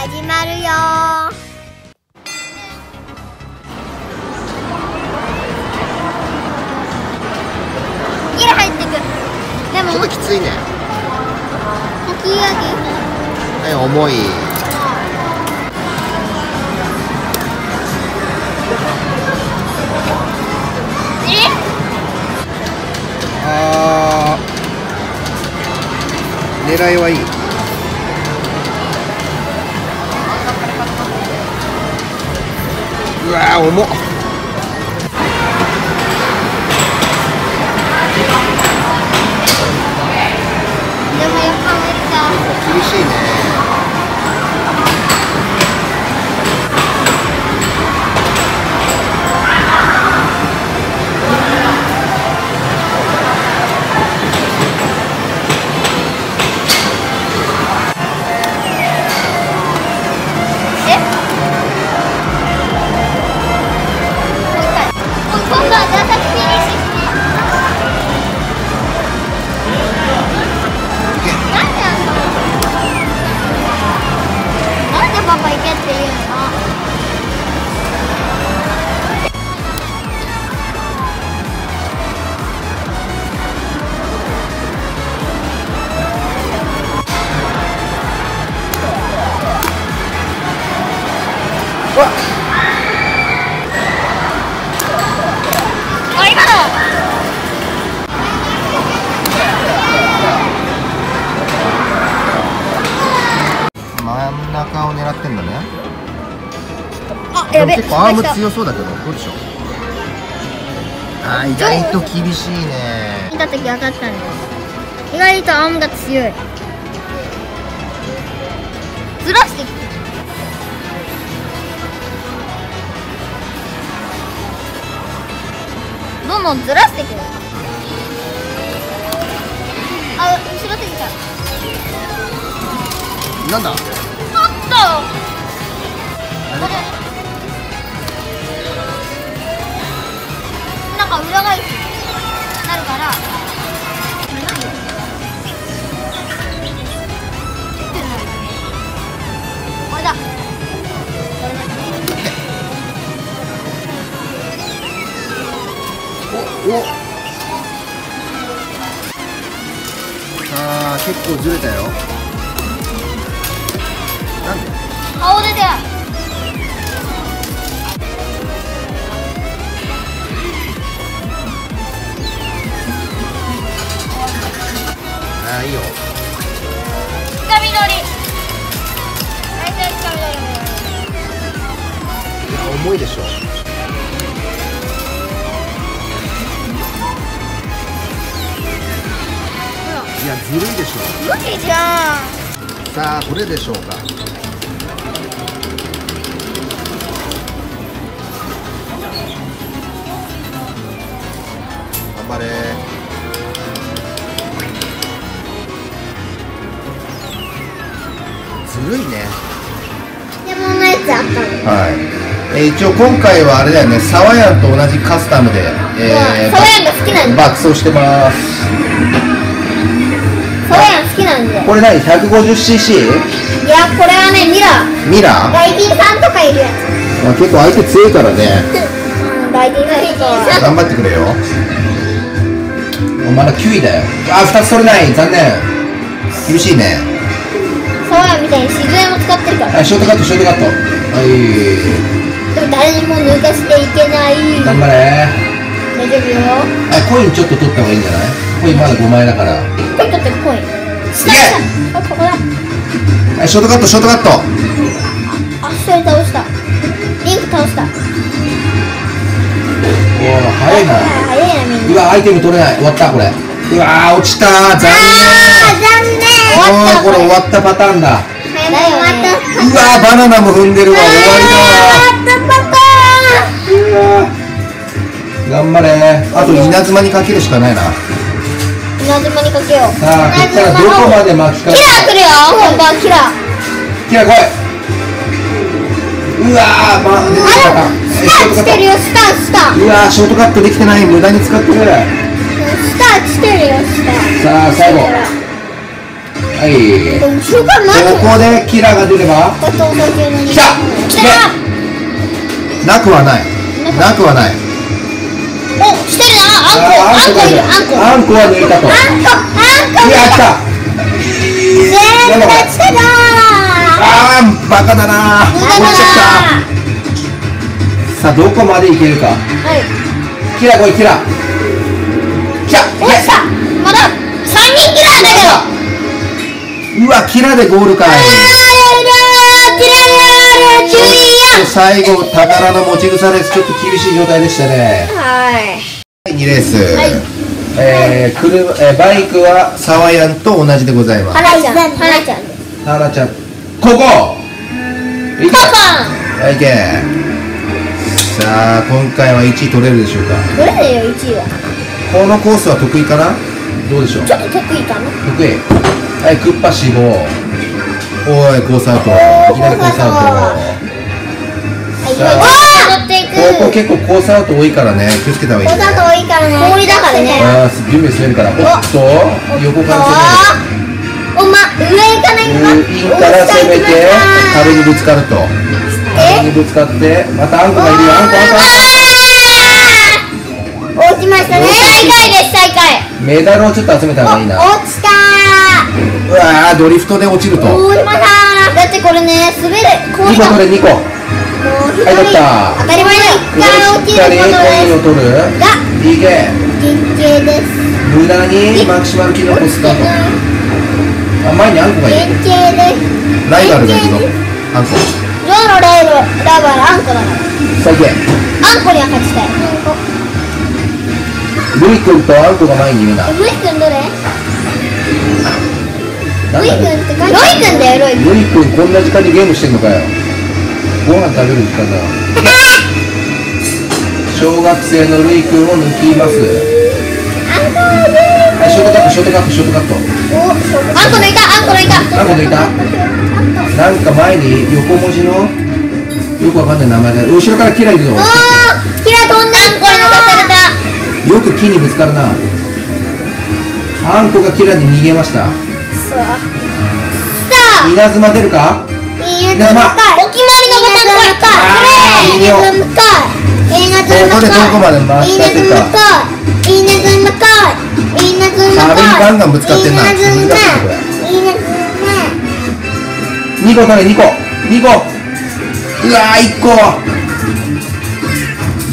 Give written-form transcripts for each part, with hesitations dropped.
始まるよ。ギリ入ってく。でもちょっときついね。かき揚げ。重い。狙いはいい。うわー、重っ。でもやっぱ無理だ。厳しいね。結構アーム強そうだけど、どうでしょう。ああ、意外と厳しいね。見た時分かったんです。意外とアームが強い。ずらしてきて。どんどんずらしてくる。あ、後ろすぎた。なんだ。あった。裏返しなるから。これだ。おお。ああ、結構ずれたよ。なんで？顔出てる。あ、いいよ。つかみ取り。大体つかみ取り。いや、重いでしょ。いや、ずるいでしょ。無理じゃん。さあ、どれでしょうか。頑張れ。ずるいね。でものやつあったの。はい。一応今回はあれだよね。サワヤンと同じカスタムで。サワヤンが好きなんで。爆走してます。サワヤン好きなんで。これ何？150cc？ いや、これはね、ミラー。ミラー？ライディさんとかいるやつ。まあ、結構相手強いからね。ライディさん。頑張ってくれよ。まだ9位だよ。あ、2つ取れない。残念。厳しいね。サワヤンみたいに静電も使ってるから。はい、ショートカット、ショートカット。はい。でも誰にも抜かしていけない。頑張れ。大丈夫よ。はい、コインちょっと取った方がいいんじゃない？コインまだ5枚だから。コイン取ってコイン。すげえ。あ、ここだ。はい、ショートカット、ショートカット。あ、それ倒した。リンク倒した。おお、早いな。早いな、みんな。うわ、アイテム取れない。終わった、これ。うわー、落ちたー。残念。残念。ああ、これ終わったパターンだ。うわ、バナナも踏んでるわ。終わりだ。終わったパターン。頑張れ。あと稲妻にかけるしかないな。稲妻にかけよう。さあ、こっからどこまで巻き返す。キラー来るよ。本番キラー。キラー来い。うわー、バナナ。スターしてるよ。スタースター。うわー、ショートカットできてない。無駄に使ってくれ。スターしてるよ。スター。さあ、最後。はい、ここでキラが出れば来た、なくはない、なくはない。お、してるな、あんこ、あんこ、あんこは抜いたと。あんこ、あんこ。やった。全部来ただ。ああ、バカだな。落ちちゃった。さあ、どこまでいけるか。キラ来い、キラ。来た。落ちた。まだ3人キラだけど。うわ、キラでゴールかい。最後、宝の持ち草です。ちょっと厳しい状態でしたね。はい。2レース。バイクはサワヤンと同じでございます。ハラちゃん。ハラちゃん。ここ。いけ。はい、いけ。さあ、今回は1位取れるでしょうか。取れるよ、1位は。このコースは得意かな。どうでしょう。ちょっと得意かな。得意。はい、クッパ死亡。おい、コースアウト。いきなりコースアウト。ここ結構コースアウト多いからね、気をつけた方がいい。コースアウト多いからね。氷だからね。ああ、準備するから。おっと、横から攻める。おま、上行かないか。インから攻めて、壁にぶつかると。壁にぶつかって、またあんこがいるよ。あんこ、あんこ。落ちましたね。最下位です、最下位。メダルをちょっと集めた方がいいな。落ちた。うわー、ドリフトで落ちると。おー、またー。だってこれね、滑る。氷だ。2個取れ、2個。はい、取った。当たり前だよ。1回落ちることです。が、DK です。無駄にマキシマルキノコスタート。あ、前にあんこがいる。DK です。ライバルがいるの。あんこ。どのライバル、あんこだから。さあ、いけ。あんこには勝ちたい。ルイ君とあんこが前にいるな。ルイ君どれ？ロイ君ってロイ君だよ、ロイ君。ロイ君こんな時間にゲームしてんのかよ。ご飯食べる時間だ。小学生のロイ君を抜きます。あ、ショートカット、ショートカット、ショートカット。あんこ抜いた、あんこ抜いた、あんこ抜いた。なんか前に横文字のよくわかんない名前で後ろからキラいるぞ。キラ飛んだ。これ抜かされた。よく木にぶつかるな。あんこがキラに逃げました。さあ、稲妻出るか。稲妻、お決まりのボタンを押した。稲妻向かい、稲妻向かい、ここでどこまで回したってか。稲妻向かい、稲妻向かい、壁にガンガンぶつかってんな。稲妻、2個取れ、2個、2個。うわー、1個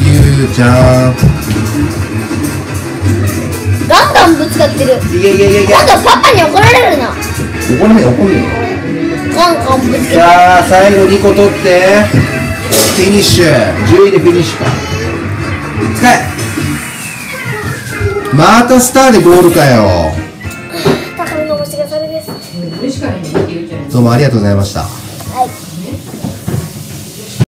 ゆうちゃんガンガンぶつかってる。いやいやいやいや。今度パパに怒られるな。怒らない、怒るよ。ガンガンぶつかってる。いやー、最後2個取ってフィニッシュ。10位でフィニッシュか。使え。またスターでゴールかよ。宝の持ち腐れです。どうもありがとうございました。